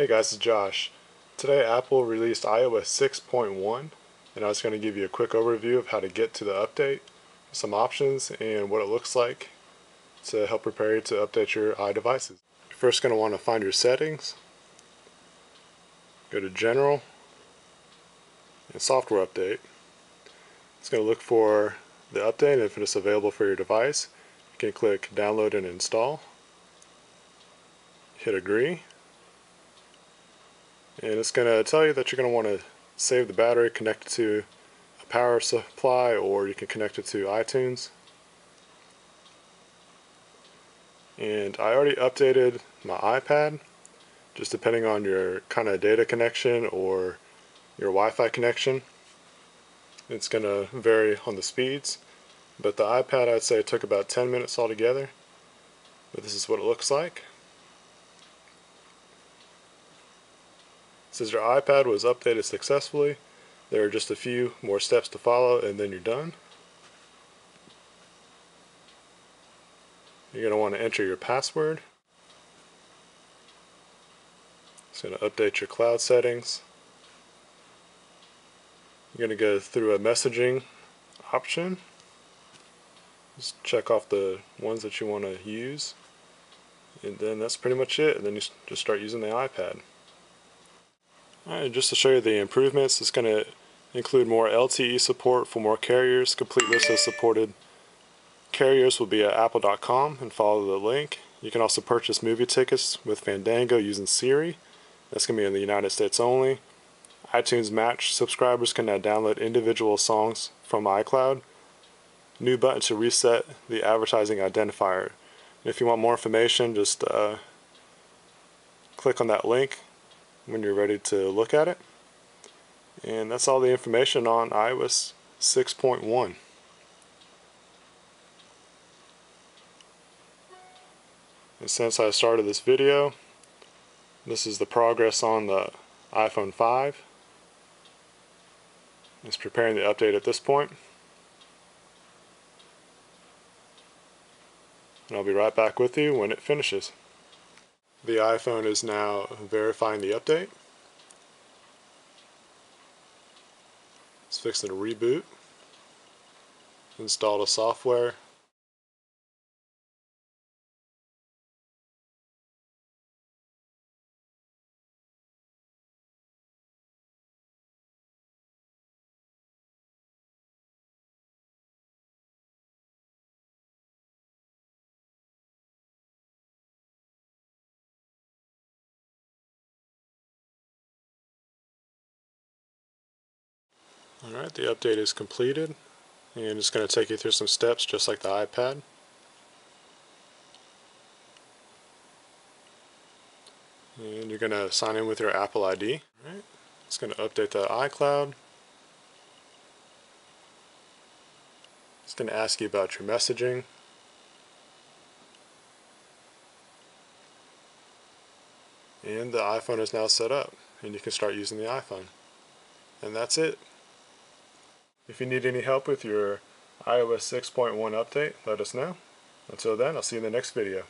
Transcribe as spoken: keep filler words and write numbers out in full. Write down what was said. Hey guys, it's Josh. Today Apple released i O S six point one and I was going to give you a quick overview of how to get to the update, some options, and what it looks like to help prepare you to update your iDevices. You're first going to want to find your settings, go to General, and Software Update. It's going to look for the update, and if it's available for your device, you can click Download and Install, hit Agree. And it's going to tell you that you're going to want to save the battery, connect it to a power supply, or you can connect it to iTunes. And I already updated my iPad, just depending on your kind of data connection or your Wi-Fi connection. It's going to vary on the speeds, but the iPad, I'd say, took about ten minutes altogether. But this is what it looks like. It says your iPad was updated successfully. There are just a few more steps to follow and then you're done. You're going to want to enter your password. It's going to update your cloud settings. You're going to go through a messaging option. Just check off the ones that you want to use. And then that's pretty much it. And then you just start using the iPad. Alright, just to show you the improvements, it's going to include more L T E support for more carriers. Complete list of supported carriers will be at apple dot com and follow the link. You can also purchase movie tickets with Fandango using Siri. That's going to be in the United States only. iTunes Match subscribers can now download individual songs from iCloud. New button to reset the advertising identifier. If you want more information, just uh, click on that link when you're ready to look at it. And that's all the information on i O S six point one. And since I started this video, this is the progress on the iPhone five. It's preparing the update at this point. And I'll be right back with you when it finishes. The iPhone is now verifying the update. It's fixing to reboot. Install the software. Alright, the update is completed, and it's going to take you through some steps just like the iPad. And you're going to sign in with your Apple I D. Alright, it's going to update the iCloud. It's going to ask you about your messaging. And the iPhone is now set up, and you can start using the iPhone. And that's it. If you need any help with your i O S six point one update, let us know. Until then, I'll see you in the next video.